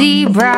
Zebra.